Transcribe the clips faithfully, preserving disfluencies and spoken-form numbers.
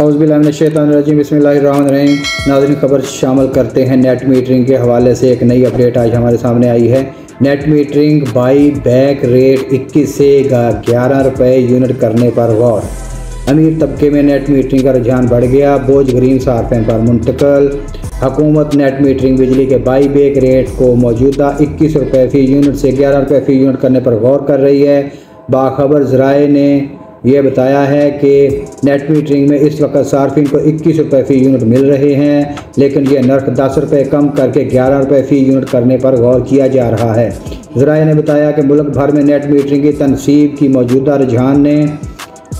औज़ुबिल्लाहिमिनश्शैतानिर्रजीम बिस्मिल्लाहिर्रहमानिर्रहीम। नाज़रीन, खबर शामिल करते हैं नेट मीटरिंग के हवाले से। एक नई अपडेट आज हमारे सामने आई है। Net metering buy back rate इक्कीस से ग्यारह रुपये यूनिट करने पर गौर। अमीर तबके में नेट मीटरिंग का रुझान बढ़ गया, बोझ गरीब सार्फिन पर मुंतकल। हुकूमत नेट मीटरिंग बिजली के बाई बैक रेट को मौजूदा इक्कीस रुपये फ़ी यूनिट से ग्यारह रुपये फ़ी यूनिट करने पर गौर कर रही है। बाखबर ज़राए ने यह बताया है कि नेट मीटरिंग में इस वक्त सार्फिन को इक्कीस रुपये फ़ी यूनिट मिल रहे हैं, लेकिन यह नर्क दस रुपये कम करके ग्यारह रुपये फ़ी यूनिट करने पर गौर किया जा रहा है। ज़राए ने बताया कि मुल्क भर में नेट मीटरिंग की तनसीब की मौजूदा रुझान ने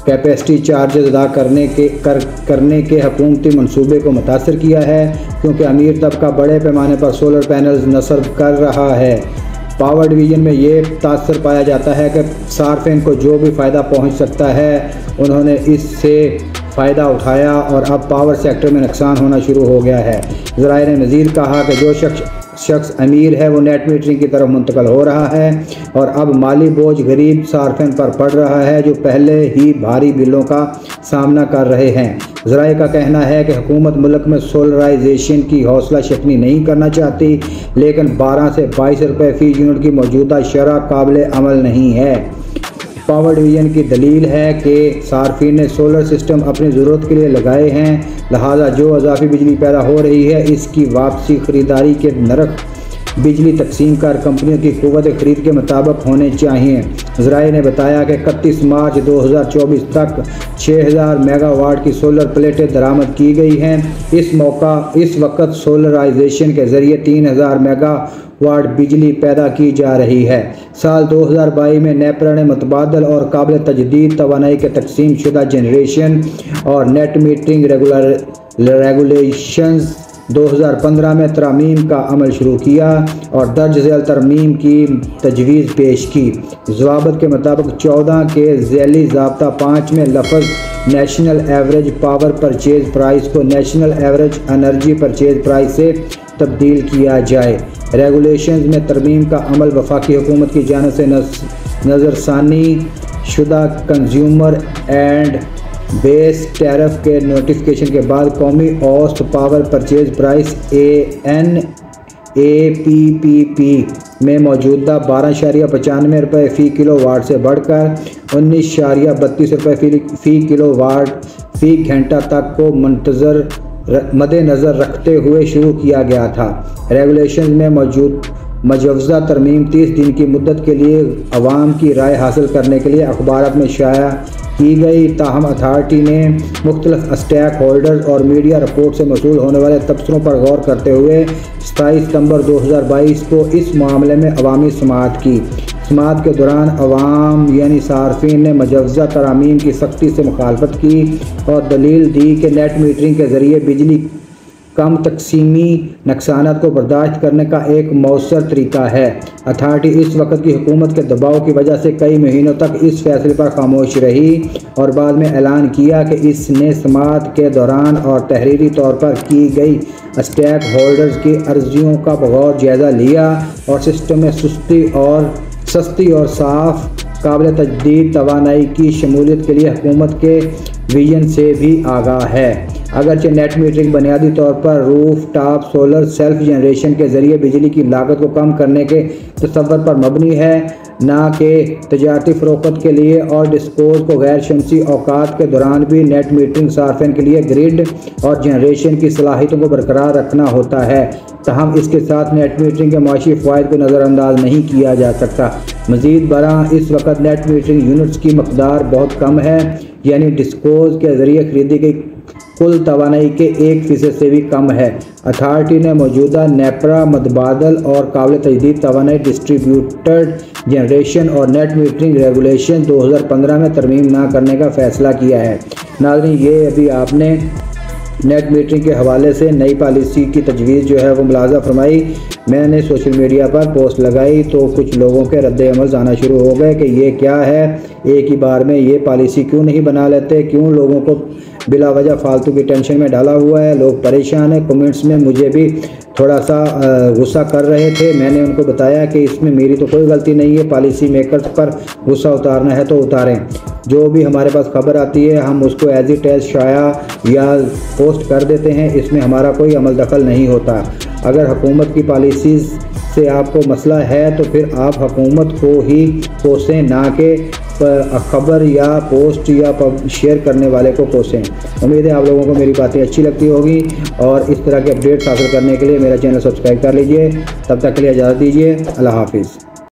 कैपेसिटी चार्जेस अदा करने के कर करने के हुकूमती मनसूबे को मुतासर किया है, क्योंकि अमीर तबका बड़े पैमाने पर सोलर पैनल्स नस्ब कर रहा है। पावर डिवीज़न में ये तासर पाया जाता है कि सार्फिन को जो भी फ़ायदा पहुंच सकता है उन्होंने इससे फ़ायदा उठाया और अब पावर सेक्टर में नुकसान होना शुरू हो गया है। ज़राए ने मज़ीद कहा कि जो शख्स शख्स अमीर है वो नेट मीटरिंग की तरफ मुंतकिल हो रहा है और अब माली बोझ गरीब सार्फिन पर पड़ रहा है, जो पहले ही भारी बिलों का सामना कर रहे हैं। ज़राए का कहना है कि हुकूमत मुल्क में सोलराइजेशन की हौसला शिकनी नहीं करना चाहती, लेकिन बारह से बाईस रुपये फ़ी यूनिट की मौजूदा शरह काबिल अमल नहीं है। पावर डिवीज़न की दलील है कि सार्फिन ने सोलर सिस्टम अपनी ज़रूरत के लिए लगाए हैं, लिहाजा जो अजाफी बिजली पैदा हो रही है इसकी वापसी ख़रीदारी के नरक बिजली तकसीम कार कंपनियों की क़ुव्वत ख़रीद के मुताबिक होने चाहिए। ज़राए ने बताया कि इकतीस मार्च दो हज़ार चौबीस तक छह हज़ार मेगावाट की सोलर प्लेटें दरामद की गई हैं। इस मौका इस वक्त सोलराइजेशन के ज़रिए तीन हज़ार मेगावाट बिजली पैदा की जा रही है। साल दो हज़ार बाईस में नेपरा ने मुतबादल और काबिल तजदीद तवानाई के तकसीम शुदा जनरेशन और नेट मीटरिंग रेगुलेशंस दो हज़ार पंद्रह में तरमीम का अमल शुरू किया और दर्ज झैल तरमीम की तजवीज़ पेश की। जवाबत के मुताबिक चौदह के झैली ज़ाब्ता पाँच में लफ्ज़ national average power purchase price को national average energy purchase price से तब्दील किया जाए। रेगुलेशन में तरमीम का अमल वफाकी हुकूमत की जानिब से नज़रसानी शुदा कंज्यूमर एंड बेस टैरिफ के नोटिफिकेशन के बाद कौमी औसत power purchase price A N A P P P में मौजूदा बारह इशारिया पचानवे रुपये फ़ी किलो वाट से बढ़कर उन्नीस इशारिया बत्तीस रुपये फ़ी फ़ी किलो वाट फ़ी घंटा तक को मंतज़र मद्देनज़र रखते हुए शुरू किया गया था। रेगुलेशन में मौजूद मजवज़ा तरमीम तीस दिन की मुद्दत के लिए अवाम की राय हासिल करने के लिए अखबारात में शाया की गई। ताहम अथार्टी ने मुख्तलिफ स्टेक होल्डर्स और मीडिया रिपोर्ट से मसूल होने वाले तबसरों पर गौर करते हुए सताईस सितम्बर दो हज़ार बाईस को इस मामले में अवामी समाअत की। समाअत के दौरान अवाम यानी सार्फिन ने मजवज़ा तरामीम की सख्ती से मुखालफत की और दलील दी कि नेट मीटरिंग के ज़रिए बिजली कम तकसीमी नुकसानात को बर्दाश्त करने का एक मौसर तरीका है। अथार्टी इस वक्त की हुकूमत के दबाव की वजह से कई महीनों तक इस फैसले पर खामोश रही और बाद में ऐलान किया कि इसने समाअत के दौरान और तहरीरी तौर पर की गई स्टेक होल्डर्स की अर्जियों का बगौर जायज़ा लिया और सिस्टम में सुस्ती और सस्ती और साफ काबिल तजदीद तवानाई की शमूलियत के लिए हुकूमत के विजन से भी आगाह है। अगरचे नेट मीटरिंग बुनियादी तौर पर roof top solar self generation के ज़रिए बिजली की लागत को कम करने के तस्वर पर मबनी है, ना कि तजारती फ़रोख्त के लिए, और डिस्पोज को गैर शमसी औकात के दौरान भी नेट मीटरिंग सार्फिन के लिए ग्रिड और जनरेशन की सलाहियतों को बरकरार रखना होता है। तहम इसके साथ नेट मीटरिंग के माशी फ़वाद को नज़रअंदाज नहीं किया जा सकता। मज़ीद बराँ इस वक्त नेट मीटरिंग यूनिट्स की मकदार बहुत कम है, यानी डिस्पोज के ज़रिए ख़रीदी गई कुल तवानाई के एक फ़ीसद से भी कम है। अथार्टी ने मौजूदा नेपरा मतबादल और काबिल तजदीद तवानाई डिस्ट्रीब्यूटेड जनरेशन और नेट मीटरिंग रेगुलेशन दो हज़ार पंद्रह में तरमीम ना करने का फ़ैसला किया है। नाज़रीन, ये अभी आपने नेट मीटरिंग के हवाले से नई पॉलिसी की तजवीज़ जो है वो मुलाजा फरमाई। मैंने सोशल मीडिया पर पोस्ट लगाई तो कुछ लोगों के रद्द-ए-अमल आना शुरू हो गए कि ये क्या है, एक ही बार में ये पॉलिसी क्यों नहीं बना लेते, क्यों लोगों को बिला वजह फालतू की टेंशन में डाला हुआ है, लोग परेशान हैं। कमेंट्स में मुझे भी थोड़ा सा गुस्सा कर रहे थे। मैंने उनको बताया कि इसमें मेरी तो कोई गलती नहीं है, पॉलिसी मेकर्स पर गुस्सा उतारना है तो उतारें। जो भी हमारे पास खबर आती है हम उसको एज इट इज़ शाया या पोस्ट कर देते हैं, इसमें हमारा कोई अमल दखल नहीं होता। अगर हुकूमत की पॉलिसीज़ से आपको मसला है तो फिर आप हुकूमत को ही कोसें, ना के खबर या पोस्ट या शेयर करने वाले को कोसें। उम्मीद है आप लोगों को मेरी बातें अच्छी लगती होगी और इस तरह के अपडेट्स हासिल करने के लिए मेरा चैनल सब्सक्राइब कर लीजिए। तब तक के लिए इजाज़त दीजिए, अल्लाह हाफिज़।